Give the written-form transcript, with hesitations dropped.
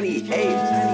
98.